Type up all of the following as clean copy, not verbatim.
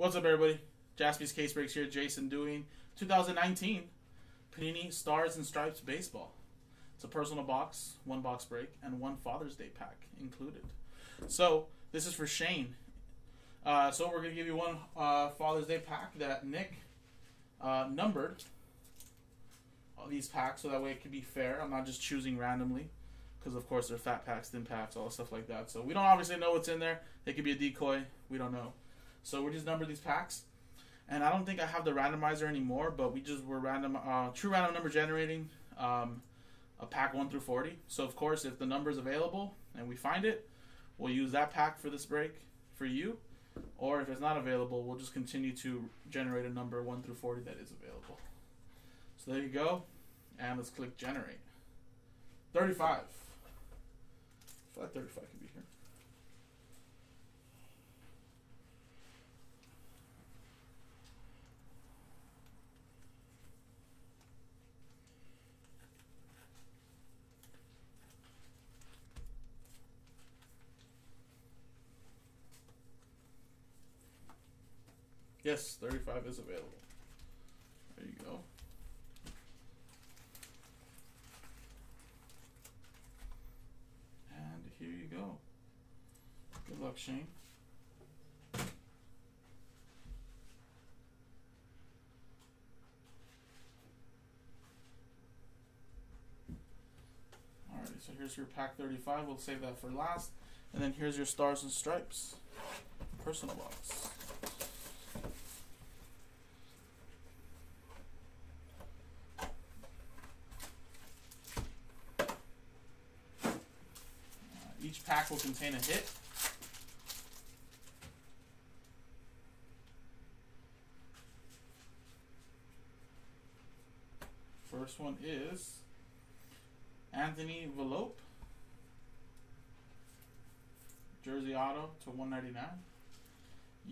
What's up, everybody? Jaspy's Case Breaks here. Jason doing 2019 Panini Stars and Stripes Baseball. It's a personal box, one box break, and one Father's Day pack included. So this is for Shane. So we're going to give you one Father's Day pack that Nick numbered all these packs so that way it can be fair. I'm not just choosing randomly because, of course, they're fat packs, thin packs, all stuff like that. So we don't obviously know what's in there. They could be a decoy. We don't know. So we just numbered these packs. And I don't think I have the randomizer anymore, but we just were random, true random number generating a pack 1 through 40. So, of course, if the number is available and we find it, we'll use that pack for this break for you. Or if it's not available, we'll just continue to generate a number 1 through 40 that is available. So there you go. And let's click generate. 35. I feel like 35 could be here. Yes, 35 is available. There you go. And here you go. Good luck, Shane. Alrighty, so here's your pack 35. We'll save that for last. And then here's your Stars and Stripes personal box. Each pack will contain a hit. First one is Anthony Volpe, jersey auto to 199,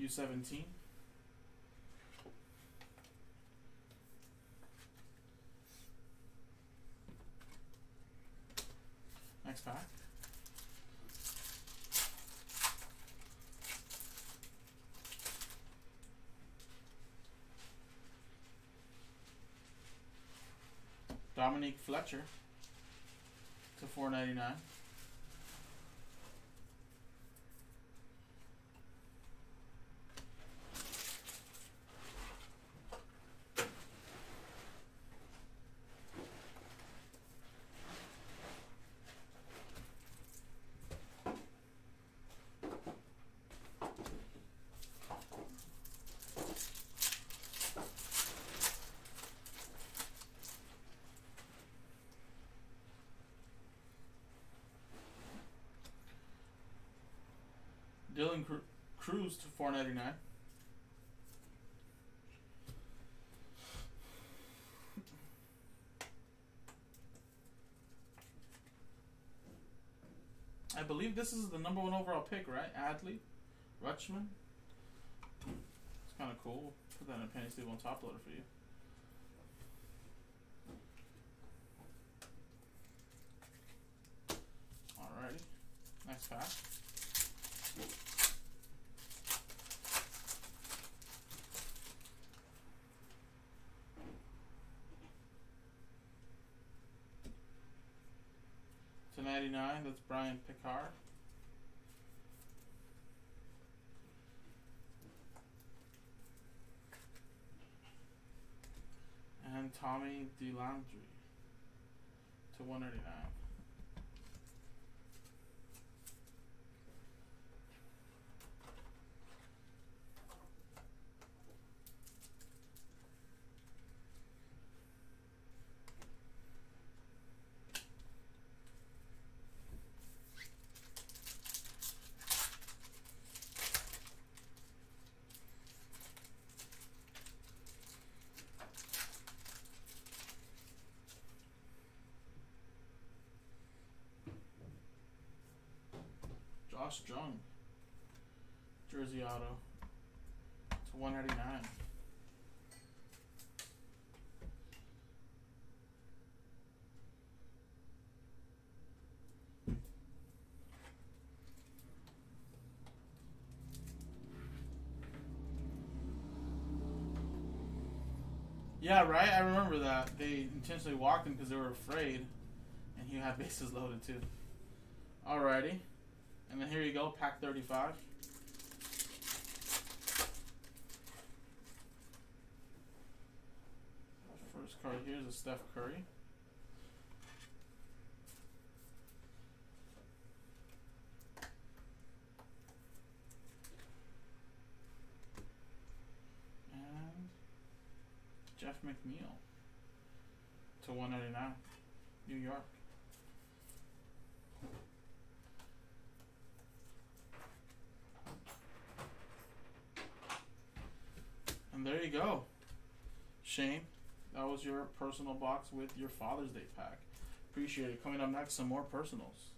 U17. Next pack. Dominique Fletcher to 499. Dylan Cruz to 499. I believe this is the number 1 overall pick, right? Adley Rutschman. It's kind of cool. Put that in a Panini sleeve on top loader for you. Alrighty. Next pack. /99, that's Brian Picard. And Tommy DeLandry to 199. Jung, jersey auto to 199. Yeah, right? I remember that. They intentionally walked him because they were afraid. And he had bases loaded, too. Alrighty. And then here you go, pack 35. First card here is a Steph Curry. And Jeff McNeil /199, New York. And there you go, Shane. That was your personal box with your Father's Day pack. Appreciate it. Coming up next, some more personals.